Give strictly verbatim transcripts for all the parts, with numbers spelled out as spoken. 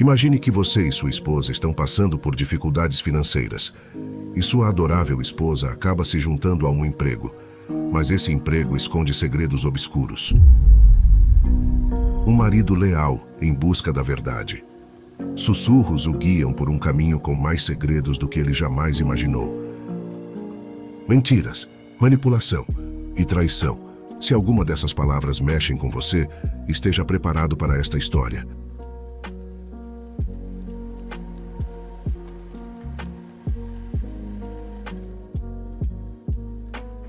Imagine que você e sua esposa estão passando por dificuldades financeiras e sua adorável esposa acaba se juntando a um emprego, mas esse emprego esconde segredos obscuros. Um marido leal em busca da verdade. Sussurros o guiam por um caminho com mais segredos do que ele jamais imaginou. Mentiras, manipulação e traição. Se alguma dessas palavras mexem com você, esteja preparado para esta história.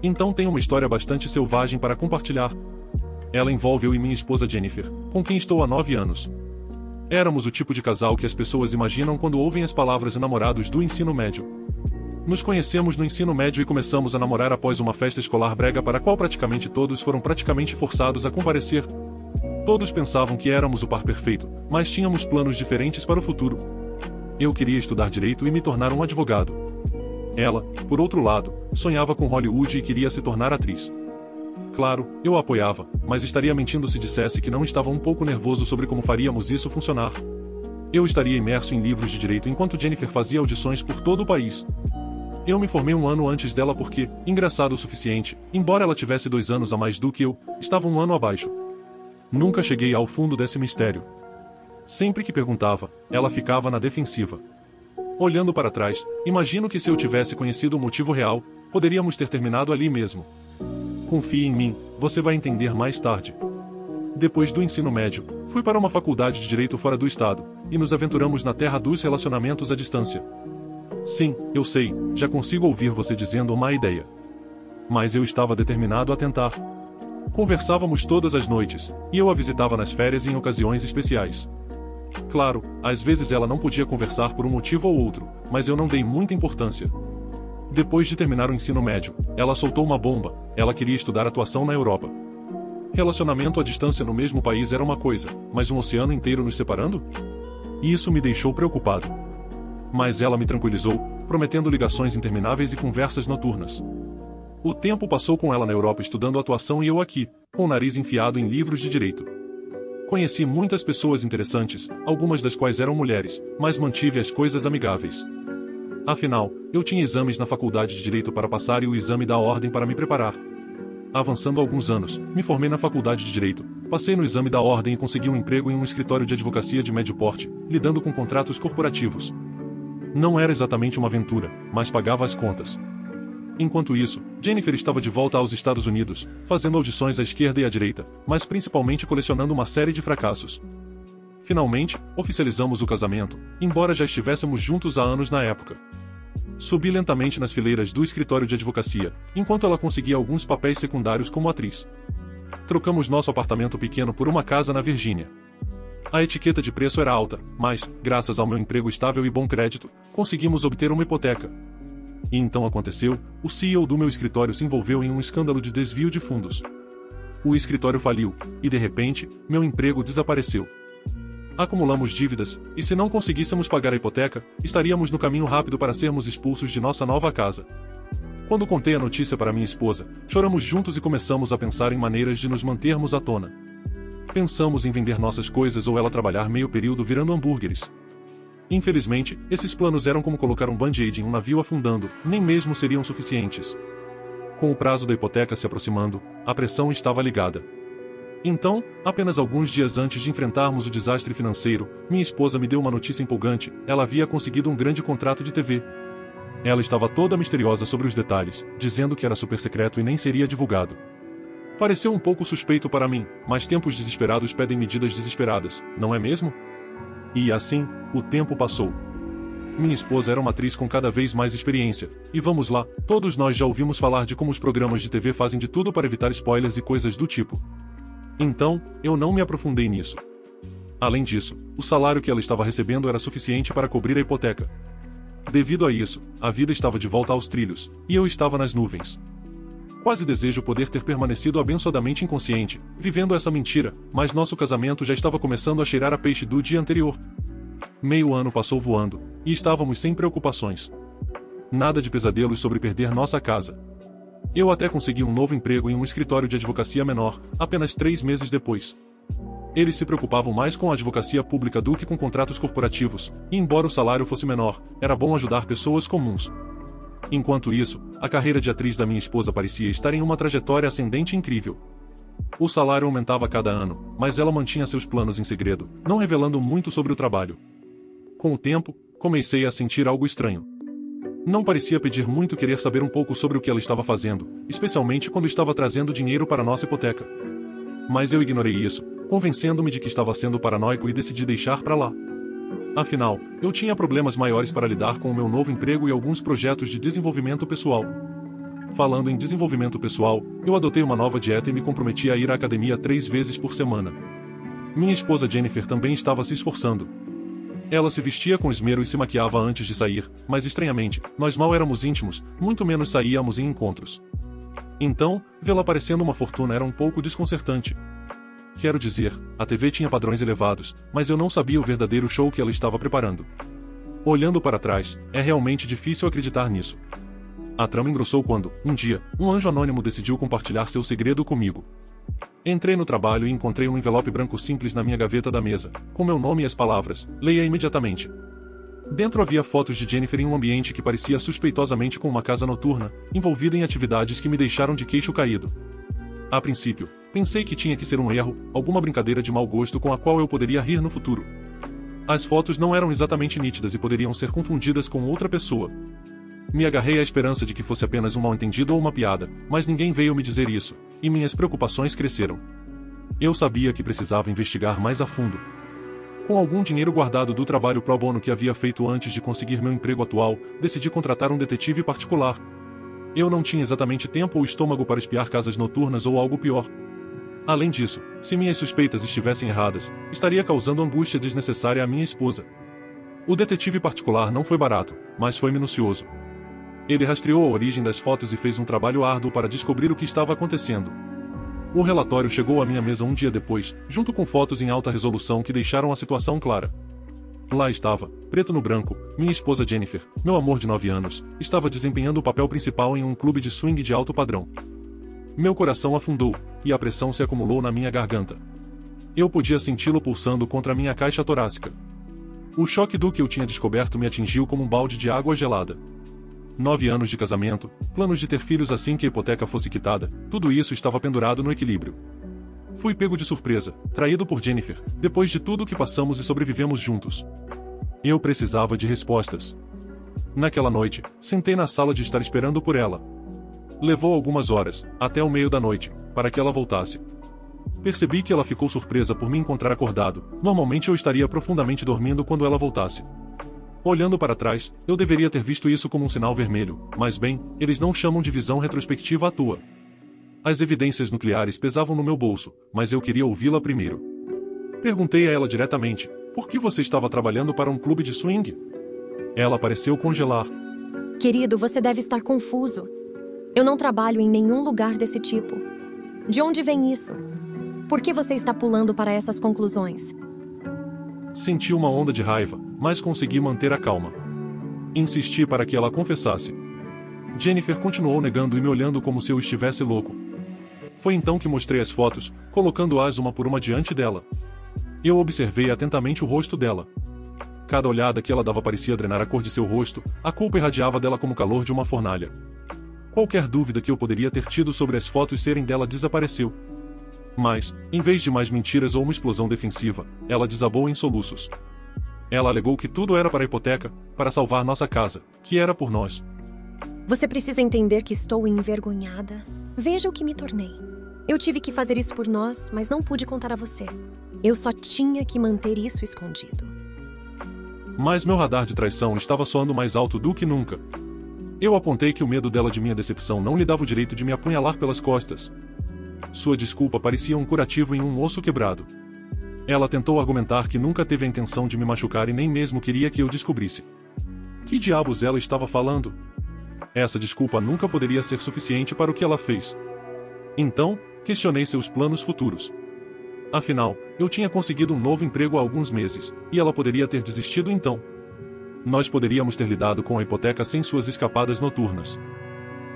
Então tenho uma história bastante selvagem para compartilhar. Ela envolve eu e minha esposa Jennifer, com quem estou há nove anos. Éramos o tipo de casal que as pessoas imaginam quando ouvem as palavras namorados do ensino médio. Nos conhecemos no ensino médio e começamos a namorar após uma festa escolar brega para a qual praticamente todos foram praticamente forçados a comparecer. Todos pensavam que éramos o par perfeito, mas tínhamos planos diferentes para o futuro. Eu queria estudar direito e me tornar um advogado. Ela, por outro lado, sonhava com Hollywood e queria se tornar atriz. Claro, eu a apoiava, mas estaria mentindo se dissesse que não estava um pouco nervoso sobre como faríamos isso funcionar. Eu estaria imerso em livros de direito enquanto Jennifer fazia audições por todo o país. Eu me formei um ano antes dela porque, engraçado o suficiente, embora ela tivesse dois anos a mais do que eu, estava um ano abaixo. Nunca cheguei ao fundo desse mistério. Sempre que perguntava, ela ficava na defensiva. Olhando para trás, imagino que se eu tivesse conhecido o motivo real, poderíamos ter terminado ali mesmo. Confie em mim, você vai entender mais tarde. Depois do ensino médio, fui para uma faculdade de direito fora do estado, e nos aventuramos na terra dos relacionamentos à distância. Sim, eu sei, já consigo ouvir você dizendo uma ideia. Mas eu estava determinado a tentar. Conversávamos todas as noites, e eu a visitava nas férias e em ocasiões especiais. Claro, às vezes ela não podia conversar por um motivo ou outro, mas eu não dei muita importância. Depois de terminar o ensino médio, ela soltou uma bomba, ela queria estudar atuação na Europa. Relacionamento à distância no mesmo país era uma coisa, mas um oceano inteiro nos separando? Isso me deixou preocupado. Mas ela me tranquilizou, prometendo ligações intermináveis e conversas noturnas. O tempo passou com ela na Europa estudando atuação e eu aqui, com o nariz enfiado em livros de direito. Conheci muitas pessoas interessantes, algumas das quais eram mulheres, mas mantive as coisas amigáveis. Afinal, eu tinha exames na faculdade de Direito para passar e o exame da ordem para me preparar. Avançando alguns anos, me formei na faculdade de Direito, passei no exame da ordem e consegui um emprego em um escritório de advocacia de médio porte, lidando com contratos corporativos. Não era exatamente uma aventura, mas pagava as contas. Enquanto isso, Jennifer estava de volta aos Estados Unidos, fazendo audições à esquerda e à direita, mas principalmente colecionando uma série de fracassos. Finalmente, oficializamos o casamento, embora já estivéssemos juntos há anos na época. Subi lentamente nas fileiras do escritório de advocacia, enquanto ela conseguia alguns papéis secundários como atriz. Trocamos nosso apartamento pequeno por uma casa na Virgínia. A etiqueta de preço era alta, mas, graças ao meu emprego estável e bom crédito, conseguimos obter uma hipoteca. E então aconteceu, o C E O do meu escritório se envolveu em um escândalo de desvio de fundos. O escritório faliu, e de repente, meu emprego desapareceu. Acumulamos dívidas, e se não conseguíssemos pagar a hipoteca, estaríamos no caminho rápido para sermos expulsos de nossa nova casa. Quando contei a notícia para minha esposa, choramos juntos e começamos a pensar em maneiras de nos mantermos à tona. Pensamos em vender nossas coisas ou ela trabalhar meio período virando hambúrgueres. Infelizmente, esses planos eram como colocar um band-aid em um navio afundando, nem mesmo seriam suficientes. Com o prazo da hipoteca se aproximando, a pressão estava ligada. Então, apenas alguns dias antes de enfrentarmos o desastre financeiro, minha esposa me deu uma notícia empolgante, ela havia conseguido um grande contrato de T V. Ela estava toda misteriosa sobre os detalhes, dizendo que era super secreto e nem seria divulgado. Pareceu um pouco suspeito para mim, mas tempos desesperados pedem medidas desesperadas, não é mesmo? E assim, o tempo passou. Minha esposa era uma atriz com cada vez mais experiência, e vamos lá, todos nós já ouvimos falar de como os programas de T V fazem de tudo para evitar spoilers e coisas do tipo. Então, eu não me aprofundei nisso. Além disso, o salário que ela estava recebendo era suficiente para cobrir a hipoteca. Devido a isso, a vida estava de volta aos trilhos, e eu estava nas nuvens. Quase desejo poder ter permanecido abençoadamente inconsciente, vivendo essa mentira, mas nosso casamento já estava começando a cheirar a peixe do dia anterior. Meio ano passou voando, e estávamos sem preocupações. Nada de pesadelos sobre perder nossa casa. Eu até consegui um novo emprego em um escritório de advocacia menor, apenas três meses depois. Eles se preocupavam mais com a advocacia pública do que com contratos corporativos, e embora o salário fosse menor, era bom ajudar pessoas comuns. Enquanto isso, a carreira de atriz da minha esposa parecia estar em uma trajetória ascendente incrível. O salário aumentava a cada ano, mas ela mantinha seus planos em segredo, não revelando muito sobre o trabalho. Com o tempo, comecei a sentir algo estranho. Não parecia pedir muito querer saber um pouco sobre o que ela estava fazendo, especialmente quando estava trazendo dinheiro para nossa hipoteca. Mas eu ignorei isso, convencendo-me de que estava sendo paranoico e decidi deixar para lá. Afinal, eu tinha problemas maiores para lidar com o meu novo emprego e alguns projetos de desenvolvimento pessoal. Falando em desenvolvimento pessoal, eu adotei uma nova dieta e me comprometi a ir à academia três vezes por semana. Minha esposa Jennifer também estava se esforçando. Ela se vestia com esmero e se maquiava antes de sair, mas estranhamente, nós mal éramos íntimos, muito menos saíamos em encontros. Então, vê-la parecendo uma fortuna era um pouco desconcertante. Quero dizer, a T V tinha padrões elevados, mas eu não sabia o verdadeiro show que ela estava preparando. Olhando para trás, é realmente difícil acreditar nisso. A trama engrossou quando, um dia, um anjo anônimo decidiu compartilhar seu segredo comigo. Entrei no trabalho e encontrei um envelope branco simples na minha gaveta da mesa, com meu nome e as palavras, leia imediatamente. Dentro havia fotos de Jennifer em um ambiente que parecia suspeitosamente com uma casa noturna, envolvida em atividades que me deixaram de queixo caído. A princípio, pensei que tinha que ser um erro, alguma brincadeira de mau gosto com a qual eu poderia rir no futuro. As fotos não eram exatamente nítidas e poderiam ser confundidas com outra pessoa. Me agarrei à esperança de que fosse apenas um mal-entendido ou uma piada, mas ninguém veio me dizer isso, e minhas preocupações cresceram. Eu sabia que precisava investigar mais a fundo. Com algum dinheiro guardado do trabalho pro bono que havia feito antes de conseguir meu emprego atual, decidi contratar um detetive particular. Eu não tinha exatamente tempo ou estômago para espiar casas noturnas ou algo pior. Além disso, se minhas suspeitas estivessem erradas, estaria causando angústia desnecessária à minha esposa. O detetive particular não foi barato, mas foi minucioso. Ele rastreou a origem das fotos e fez um trabalho árduo para descobrir o que estava acontecendo. O relatório chegou à minha mesa um dia depois, junto com fotos em alta resolução que deixaram a situação clara. Lá estava, preto no branco, minha esposa Jennifer, meu amor de nove anos, estava desempenhando o papel principal em um clube de swing de alto padrão. Meu coração afundou, e a pressão se acumulou na minha garganta. Eu podia senti-lo pulsando contra minha caixa torácica. O choque do que eu tinha descoberto me atingiu como um balde de água gelada. Nove anos de casamento, planos de ter filhos assim que a hipoteca fosse quitada, tudo isso estava pendurado no equilíbrio. Fui pego de surpresa, traído por Jennifer, depois de tudo o que passamos e sobrevivemos juntos. Eu precisava de respostas. Naquela noite, sentei na sala de estar esperando por ela. Levou algumas horas, até o meio da noite, para que ela voltasse. Percebi que ela ficou surpresa por me encontrar acordado. Normalmente eu estaria profundamente dormindo quando ela voltasse. Olhando para trás, eu deveria ter visto isso como um sinal vermelho, mas bem, eles não chamam de visão retrospectiva à toa. As evidências nucleares pesavam no meu bolso, mas eu queria ouvi-la primeiro. Perguntei a ela diretamente, por que você estava trabalhando para um clube de swing? Ela pareceu congelar. Querido, você deve estar confuso. Eu não trabalho em nenhum lugar desse tipo. De onde vem isso? Por que você está pulando para essas conclusões? Senti uma onda de raiva, mas consegui manter a calma. Insisti para que ela confessasse. Jennifer continuou negando e me olhando como se eu estivesse louco. Foi então que mostrei as fotos, colocando-as uma por uma diante dela. Eu observei atentamente o rosto dela. Cada olhada que ela dava parecia drenar a cor de seu rosto, a culpa irradiava dela como o calor de uma fornalha. Qualquer dúvida que eu poderia ter tido sobre as fotos serem dela desapareceu. Mas, em vez de mais mentiras ou uma explosão defensiva, ela desabou em soluços. Ela alegou que tudo era para a hipoteca, para salvar nossa casa, que era por nós. Você precisa entender que estou envergonhada. Veja o que me tornei. Eu tive que fazer isso por nós, mas não pude contar a você. Eu só tinha que manter isso escondido. Mas meu radar de traição estava soando mais alto do que nunca. Eu apontei que o medo dela de minha decepção não lhe dava o direito de me apunhalar pelas costas. Sua desculpa parecia um curativo em um osso quebrado. Ela tentou argumentar que nunca teve a intenção de me machucar e nem mesmo queria que eu descobrisse. Que diabos ela estava falando? Essa desculpa nunca poderia ser suficiente para o que ela fez. Então, questionei seus planos futuros. Afinal, eu tinha conseguido um novo emprego há alguns meses, e ela poderia ter desistido então. Nós poderíamos ter lidado com a hipoteca sem suas escapadas noturnas.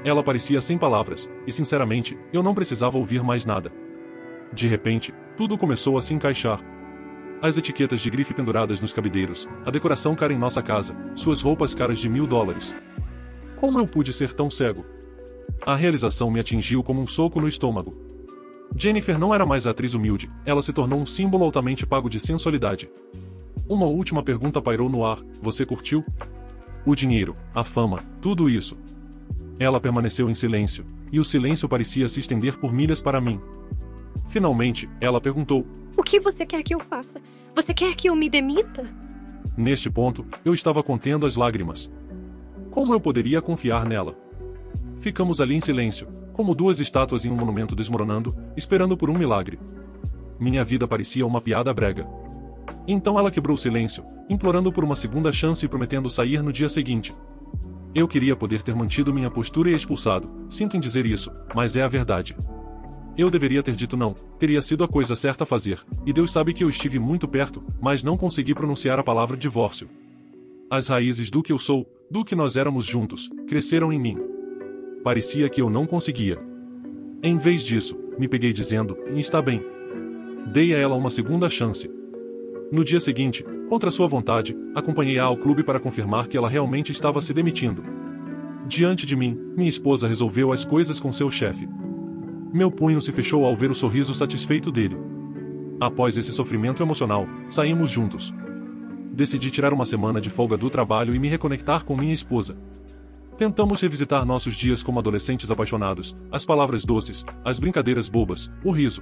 Ela parecia sem palavras, e sinceramente, eu não precisava ouvir mais nada. De repente, tudo começou a se encaixar. As etiquetas de grife penduradas nos cabideiros, a decoração cara em nossa casa, suas roupas caras de mil dólares. Como eu pude ser tão cego? A realização me atingiu como um soco no estômago. Jennifer não era mais a atriz humilde, ela se tornou um símbolo altamente pago de sensualidade. Uma última pergunta pairou no ar: você curtiu? O dinheiro, a fama, tudo isso. Ela permaneceu em silêncio, e o silêncio parecia se estender por milhas para mim. Finalmente, ela perguntou: o que você quer que eu faça? Você quer que eu me demita? Neste ponto, eu estava contendo as lágrimas. Como eu poderia confiar nela? Ficamos ali em silêncio, como duas estátuas em um monumento desmoronando, esperando por um milagre. Minha vida parecia uma piada brega. Então ela quebrou o silêncio, implorando por uma segunda chance e prometendo sair no dia seguinte. Eu queria poder ter mantido minha postura e expulsado, sinto em dizer isso, mas é a verdade. Eu deveria ter dito não, teria sido a coisa certa a fazer, e Deus sabe que eu estive muito perto, mas não consegui pronunciar a palavra divórcio. As raízes do que eu sou, do que nós éramos juntos, cresceram em mim. Parecia que eu não conseguia. Em vez disso, me peguei dizendo: está bem. Dei a ela uma segunda chance. No dia seguinte, contra sua vontade, acompanhei-a ao clube para confirmar que ela realmente estava se demitindo. Diante de mim, minha esposa resolveu as coisas com seu chefe. Meu punho se fechou ao ver o sorriso satisfeito dele. Após esse sofrimento emocional, saímos juntos. Decidi tirar uma semana de folga do trabalho e me reconectar com minha esposa. Tentamos revisitar nossos dias como adolescentes apaixonados, as palavras doces, as brincadeiras bobas, o riso.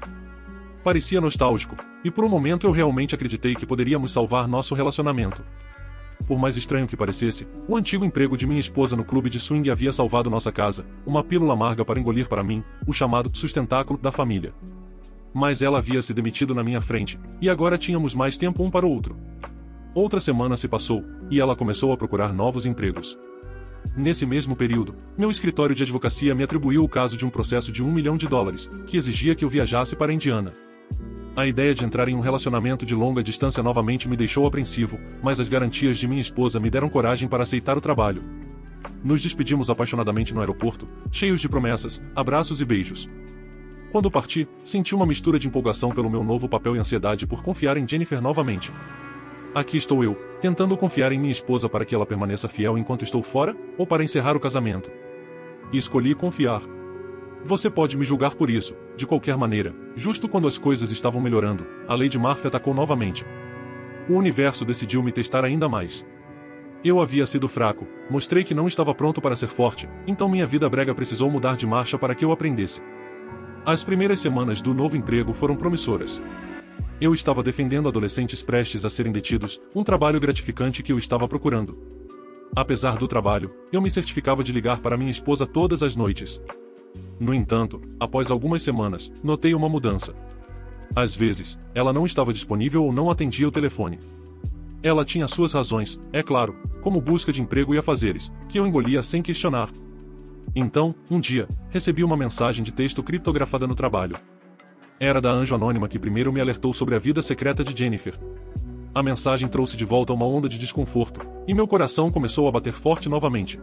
Parecia nostálgico, e por um momento eu realmente acreditei que poderíamos salvar nosso relacionamento. Por mais estranho que parecesse, o antigo emprego de minha esposa no clube de swing havia salvado nossa casa, uma pílula amarga para engolir para mim, o chamado sustentáculo da família. Mas ela havia se demitido na minha frente, e agora tínhamos mais tempo um para o outro. Outra semana se passou, e ela começou a procurar novos empregos. Nesse mesmo período, meu escritório de advocacia me atribuiu o caso de um processo de um milhão de dólares, que exigia que eu viajasse para a Indiana. A ideia de entrar em um relacionamento de longa distância novamente me deixou apreensivo, mas as garantias de minha esposa me deram coragem para aceitar o trabalho. Nos despedimos apaixonadamente no aeroporto, cheios de promessas, abraços e beijos. Quando parti, senti uma mistura de empolgação pelo meu novo papel e ansiedade por confiar em Jennifer novamente. Aqui estou eu, tentando confiar em minha esposa para que ela permaneça fiel enquanto estou fora, ou para encerrar o casamento. E escolhi confiar. Você pode me julgar por isso, de qualquer maneira, justo quando as coisas estavam melhorando, a lei de Murphy atacou novamente. O universo decidiu me testar ainda mais. Eu havia sido fraco, mostrei que não estava pronto para ser forte, então minha vida brega precisou mudar de marcha para que eu aprendesse. As primeiras semanas do novo emprego foram promissoras. Eu estava defendendo adolescentes prestes a serem detidos, um trabalho gratificante que eu estava procurando. Apesar do trabalho, eu me certificava de ligar para minha esposa todas as noites. No entanto, após algumas semanas, notei uma mudança. Às vezes, ela não estava disponível ou não atendia o telefone. Ela tinha suas razões, é claro, como busca de emprego e afazeres, que eu engolia sem questionar. Então, um dia, recebi uma mensagem de texto criptografada no trabalho. Era da anjo anônima que primeiro me alertou sobre a vida secreta de Jennifer. A mensagem trouxe de volta uma onda de desconforto, e meu coração começou a bater forte novamente.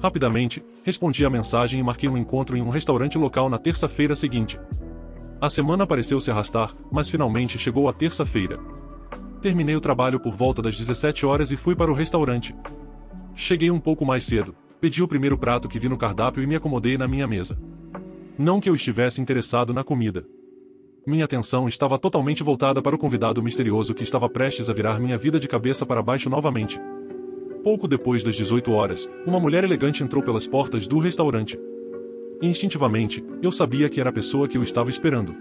Rapidamente, respondi à mensagem e marquei um encontro em um restaurante local na terça-feira seguinte. A semana pareceu se arrastar, mas finalmente chegou a terça-feira. Terminei o trabalho por volta das dezessete horas e fui para o restaurante. Cheguei um pouco mais cedo, pedi o primeiro prato que vi no cardápio e me acomodei na minha mesa. Não que eu estivesse interessado na comida. Minha atenção estava totalmente voltada para o convidado misterioso que estava prestes a virar minha vida de cabeça para baixo novamente. Pouco depois das dezoito horas, uma mulher elegante entrou pelas portas do restaurante. Instintivamente, eu sabia que era a pessoa que eu estava esperando.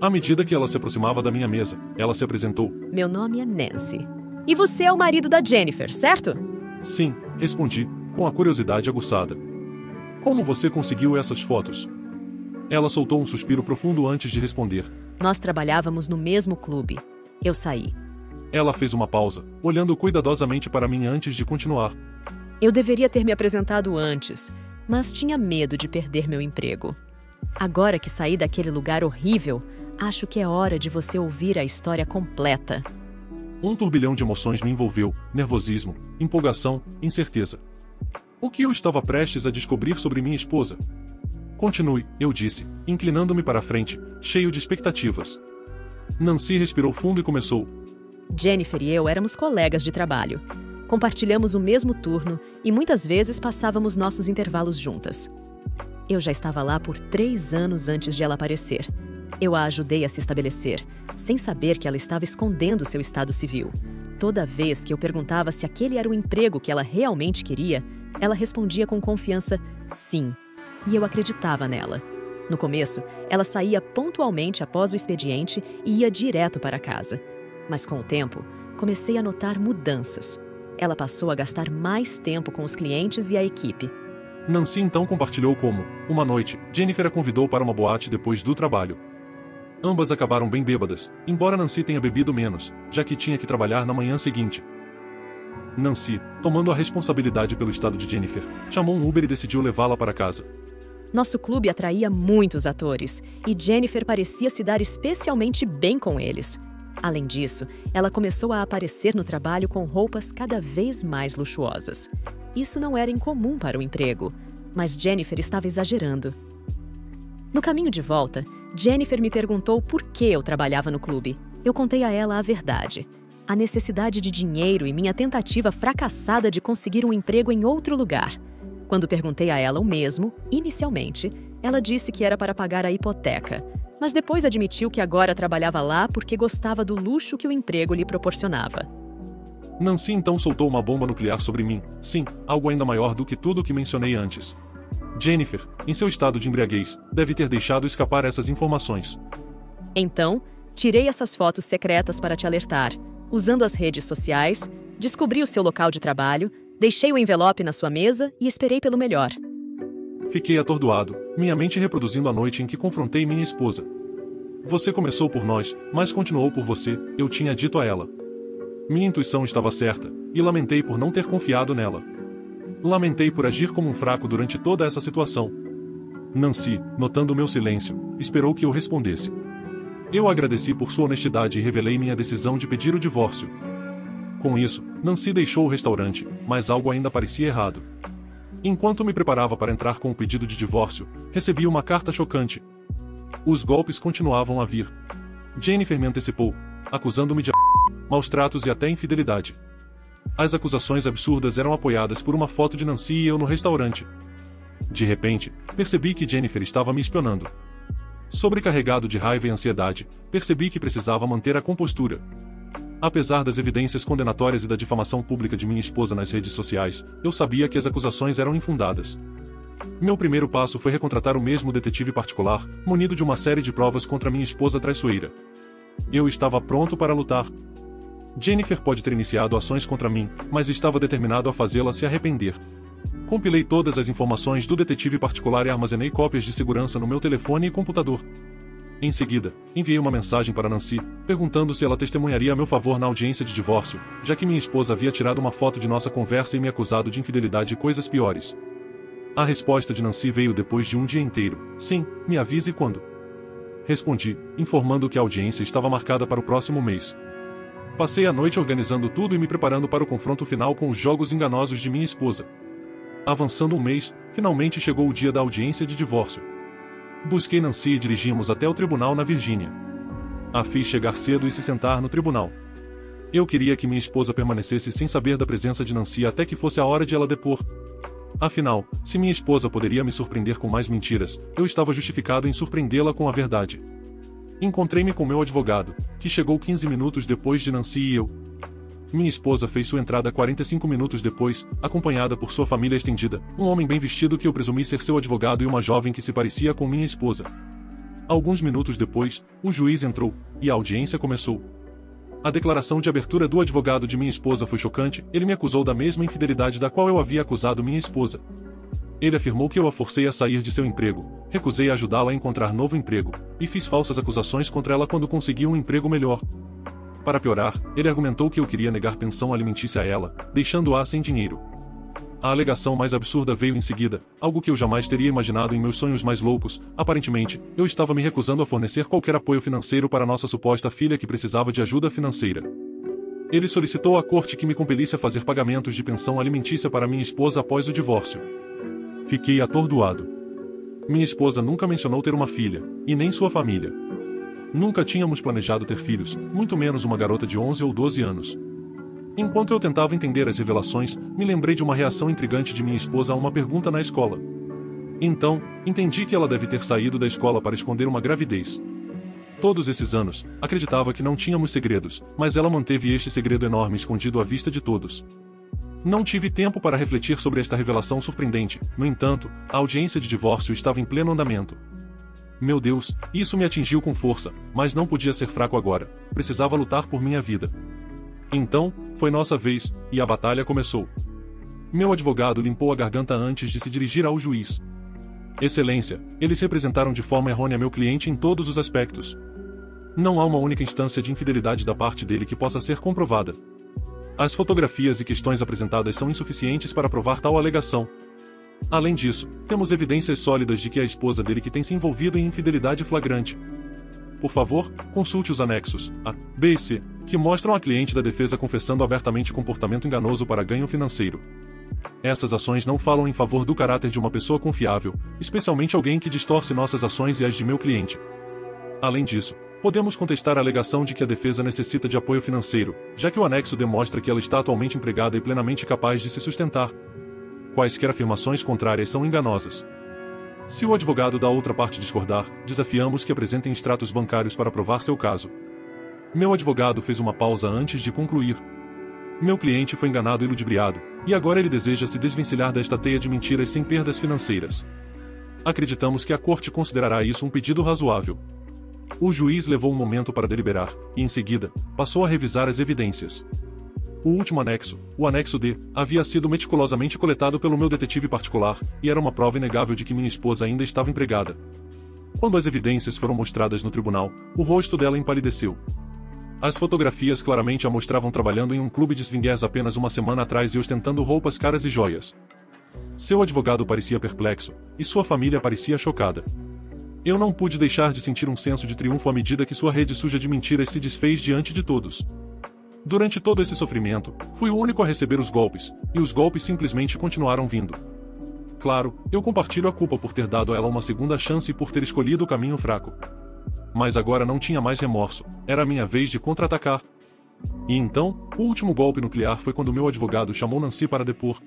À medida que ela se aproximava da minha mesa, ela se apresentou. Meu nome é Nancy. E você é o marido da Jennifer, certo? Sim, respondi, com a curiosidade aguçada. Como você conseguiu essas fotos? Ela soltou um suspiro profundo antes de responder. Nós trabalhávamos no mesmo clube. Eu saí. Ela fez uma pausa, olhando cuidadosamente para mim antes de continuar. Eu deveria ter me apresentado antes, mas tinha medo de perder meu emprego. Agora que saí daquele lugar horrível, acho que é hora de você ouvir a história completa. Um turbilhão de emoções me envolveu, nervosismo, empolgação, incerteza. O que eu estava prestes a descobrir sobre minha esposa? Continue, eu disse, inclinando-me para a frente, cheio de expectativas. Nancy respirou fundo e começou. Jennifer e eu éramos colegas de trabalho. Compartilhamos o mesmo turno e muitas vezes passávamos nossos intervalos juntas. Eu já estava lá por três anos antes de ela aparecer. Eu a ajudei a se estabelecer, sem saber que ela estava escondendo seu estado civil. Toda vez que eu perguntava se aquele era o emprego que ela realmente queria, ela respondia com confiança, sim, e eu acreditava nela. No começo, ela saía pontualmente após o expediente e ia direto para casa. Mas com o tempo, comecei a notar mudanças. Ela passou a gastar mais tempo com os clientes e a equipe. Nancy então compartilhou como, uma noite, Jennifer a convidou para uma boate depois do trabalho. Ambas acabaram bem bêbadas, embora Nancy tenha bebido menos, já que tinha que trabalhar na manhã seguinte. Nancy, tomando a responsabilidade pelo estado de Jennifer, chamou um Uber e decidiu levá-la para casa. Nosso clube atraía muitos atores, e Jennifer parecia se dar especialmente bem com eles. Além disso, ela começou a aparecer no trabalho com roupas cada vez mais luxuosas. Isso não era incomum para o emprego, mas Jennifer estava exagerando. No caminho de volta, Jennifer me perguntou por que eu trabalhava no clube. Eu contei a ela a verdade. A necessidade de dinheiro e minha tentativa fracassada de conseguir um emprego em outro lugar. Quando perguntei a ela o mesmo, inicialmente, ela disse que era para pagar a hipoteca, mas depois admitiu que agora trabalhava lá porque gostava do luxo que o emprego lhe proporcionava. Nancy então soltou uma bomba nuclear sobre mim. Sim, algo ainda maior do que tudo o que mencionei antes. Jennifer, em seu estado de embriaguez, deve ter deixado escapar essas informações. Então, tirei essas fotos secretas para te alertar. Usando as redes sociais, descobri o seu local de trabalho, deixei o envelope na sua mesa e esperei pelo melhor. Fiquei atordoado, minha mente reproduzindo a noite em que confrontei minha esposa. Você começou por nós, mas continuou por você, eu tinha dito a ela. Minha intuição estava certa, e lamentei por não ter confiado nela. Lamentei por agir como um fraco durante toda essa situação. Nancy, notando meu silêncio, esperou que eu respondesse. Eu agradeci por sua honestidade e revelei minha decisão de pedir o divórcio. Com isso, Nancy deixou o restaurante, mas algo ainda parecia errado. Enquanto me preparava para entrar com o pedido de divórcio, recebi uma carta chocante. Os golpes continuavam a vir. Jennifer me antecipou, acusando-me de maus tratos e até infidelidade. As acusações absurdas eram apoiadas por uma foto de Nancy e eu no restaurante. De repente, percebi que Jennifer estava me espionando. Sobrecarregado de raiva e ansiedade, percebi que precisava manter a compostura. Apesar das evidências condenatórias e da difamação pública de minha esposa nas redes sociais, eu sabia que as acusações eram infundadas. Meu primeiro passo foi recontratar o mesmo detetive particular, munido de uma série de provas contra minha esposa traiçoeira. Eu estava pronto para lutar. Jennifer pode ter iniciado ações contra mim, mas estava determinado a fazê-la se arrepender. Compilei todas as informações do detetive particular e armazenei cópias de segurança no meu telefone e computador. Em seguida, enviei uma mensagem para Nancy, perguntando se ela testemunharia a meu favor na audiência de divórcio, já que minha esposa havia tirado uma foto de nossa conversa e me acusado de infidelidade e coisas piores. A resposta de Nancy veio depois de um dia inteiro. Sim, me avise quando. Respondi, informando que a audiência estava marcada para o próximo mês. Passei a noite organizando tudo e me preparando para o confronto final com os jogos enganosos de minha esposa. Avançando um mês, finalmente chegou o dia da audiência de divórcio. Busquei Nancy e dirigimos até o tribunal na Virgínia. A fiz chegar cedo e se sentar no tribunal. Eu queria que minha esposa permanecesse sem saber da presença de Nancy até que fosse a hora de ela depor. Afinal, se minha esposa poderia me surpreender com mais mentiras, eu estava justificado em surpreendê-la com a verdade. Encontrei-me com meu advogado, que chegou quinze minutos depois de Nancy e eu. Minha esposa fez sua entrada quarenta e cinco minutos depois, acompanhada por sua família estendida, um homem bem vestido que eu presumi ser seu advogado e uma jovem que se parecia com minha esposa. Alguns minutos depois, o juiz entrou, e a audiência começou. A declaração de abertura do advogado de minha esposa foi chocante, ele me acusou da mesma infidelidade da qual eu havia acusado minha esposa. Ele afirmou que eu a forcei a sair de seu emprego, recusei ajudá-la a encontrar novo emprego, e fiz falsas acusações contra ela quando consegui um emprego melhor. Para piorar, ele argumentou que eu queria negar pensão alimentícia a ela, deixando-a sem dinheiro. A alegação mais absurda veio em seguida, algo que eu jamais teria imaginado em meus sonhos mais loucos. Aparentemente, eu estava me recusando a fornecer qualquer apoio financeiro para nossa suposta filha que precisava de ajuda financeira. Ele solicitou à corte que me compelisse a fazer pagamentos de pensão alimentícia para minha esposa após o divórcio. Fiquei atordoado. Minha esposa nunca mencionou ter uma filha, e nem sua família. Nunca tínhamos planejado ter filhos, muito menos uma garota de onze ou doze anos. Enquanto eu tentava entender as revelações, me lembrei de uma reação intrigante de minha esposa a uma pergunta na escola. Então, entendi que ela deve ter saído da escola para esconder uma gravidez. Todos esses anos, acreditava que não tínhamos segredos, mas ela manteve este segredo enorme escondido à vista de todos. Não tive tempo para refletir sobre esta revelação surpreendente, no entanto, a audiência de divórcio estava em pleno andamento. Meu Deus, isso me atingiu com força, mas não podia ser fraco agora, precisava lutar por minha vida. Então, foi nossa vez, e a batalha começou. Meu advogado limpou a garganta antes de se dirigir ao juiz. Excelência, eles representaram de forma errônea meu cliente em todos os aspectos. Não há uma única instância de infidelidade da parte dele que possa ser comprovada. As fotografias e questões apresentadas são insuficientes para provar tal alegação. Além disso, temos evidências sólidas de que é a esposa dele que tem se envolvido em infidelidade flagrante. Por favor, consulte os anexos A, B e C, que mostram a cliente da defesa confessando abertamente comportamento enganoso para ganho financeiro. Essas ações não falam em favor do caráter de uma pessoa confiável, especialmente alguém que distorce nossas ações e as de meu cliente. Além disso, podemos contestar a alegação de que a defesa necessita de apoio financeiro, já que o anexo demonstra que ela está atualmente empregada e plenamente capaz de se sustentar. Quaisquer afirmações contrárias são enganosas. Se o advogado da outra parte discordar, desafiamos que apresentem extratos bancários para provar seu caso. Meu advogado fez uma pausa antes de concluir. Meu cliente foi enganado e ludibriado, e agora ele deseja se desvencilhar desta teia de mentiras sem perdas financeiras. Acreditamos que a corte considerará isso um pedido razoável. O juiz levou um momento para deliberar, e em seguida, passou a revisar as evidências. O último anexo, o anexo D, havia sido meticulosamente coletado pelo meu detetive particular, e era uma prova inegável de que minha esposa ainda estava empregada. Quando as evidências foram mostradas no tribunal, o rosto dela empalideceu. As fotografias claramente a mostravam trabalhando em um clube de swingers apenas uma semana atrás e ostentando roupas caras e joias. Seu advogado parecia perplexo, e sua família parecia chocada. Eu não pude deixar de sentir um senso de triunfo à medida que sua rede suja de mentiras se desfez diante de todos. Durante todo esse sofrimento, fui o único a receber os golpes, e os golpes simplesmente continuaram vindo. Claro, eu compartilho a culpa por ter dado a ela uma segunda chance e por ter escolhido o caminho fraco. Mas agora não tinha mais remorso, era a minha vez de contra-atacar. E então, o último golpe nuclear foi quando meu advogado chamou Nancy para depor.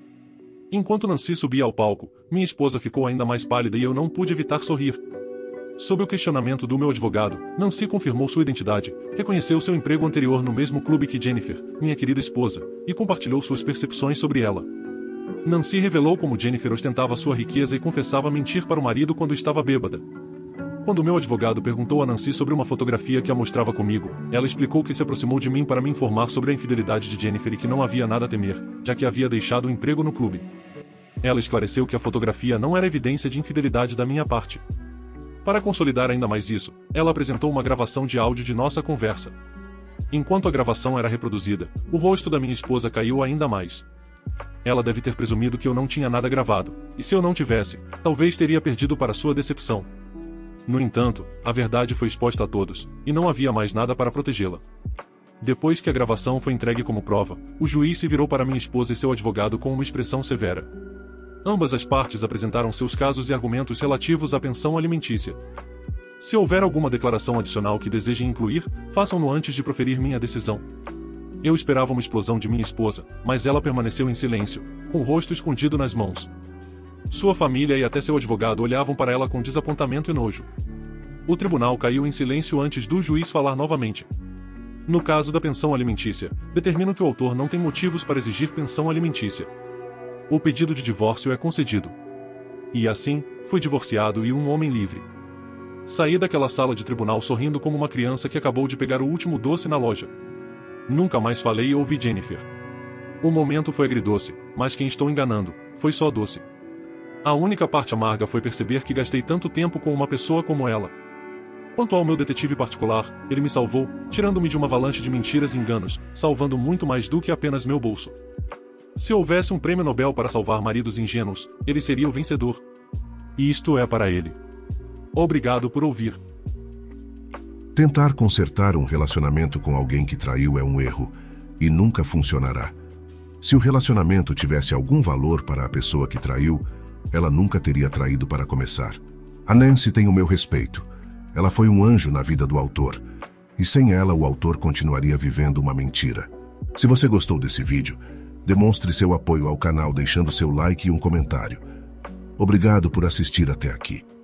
Enquanto Nancy subia ao palco, minha esposa ficou ainda mais pálida e eu não pude evitar sorrir. Sob o questionamento do meu advogado, Nancy confirmou sua identidade, reconheceu seu emprego anterior no mesmo clube que Jennifer, minha querida esposa, e compartilhou suas percepções sobre ela. Nancy revelou como Jennifer ostentava sua riqueza e confessava mentir para o marido quando estava bêbada. Quando meu advogado perguntou a Nancy sobre uma fotografia que a mostrava comigo, ela explicou que se aproximou de mim para me informar sobre a infidelidade de Jennifer e que não havia nada a temer, já que havia deixado o emprego no clube. Ela esclareceu que a fotografia não era evidência de infidelidade da minha parte. Para consolidar ainda mais isso, ela apresentou uma gravação de áudio de nossa conversa. Enquanto a gravação era reproduzida, o rosto da minha esposa caiu ainda mais. Ela deve ter presumido que eu não tinha nada gravado, e se eu não tivesse, talvez teria perdido para sua decepção. No entanto, a verdade foi exposta a todos, e não havia mais nada para protegê-la. Depois que a gravação foi entregue como prova, o juiz se virou para minha esposa e seu advogado com uma expressão severa. Ambas as partes apresentaram seus casos e argumentos relativos à pensão alimentícia. Se houver alguma declaração adicional que desejem incluir, façam-no antes de proferir minha decisão. Eu esperava uma explosão de minha esposa, mas ela permaneceu em silêncio, com o rosto escondido nas mãos. Sua família e até seu advogado olhavam para ela com desapontamento e nojo. O tribunal caiu em silêncio antes do juiz falar novamente. No caso da pensão alimentícia, determino que o autor não tem motivos para exigir pensão alimentícia. O pedido de divórcio é concedido. E assim, fui divorciado e um homem livre. Saí daquela sala de tribunal sorrindo como uma criança que acabou de pegar o último doce na loja. Nunca mais falei e ouvi Jennifer. O momento foi agridoce, mas quem estou enganando, foi só doce. A única parte amarga foi perceber que gastei tanto tempo com uma pessoa como ela. Quanto ao meu detetive particular, ele me salvou, tirando-me de uma avalanche de mentiras e enganos, salvando muito mais do que apenas meu bolso. Se houvesse um prêmio Nobel para salvar maridos ingênuos, ele seria o vencedor. E isto é para ele. Obrigado por ouvir. Tentar consertar um relacionamento com alguém que traiu é um erro, e nunca funcionará. Se o relacionamento tivesse algum valor para a pessoa que traiu, ela nunca teria traído para começar. A Nancy tem o meu respeito. Ela foi um anjo na vida do autor. E sem ela, o autor continuaria vivendo uma mentira. Se você gostou desse vídeo, demonstre seu apoio ao canal deixando seu like e um comentário. Obrigado por assistir até aqui.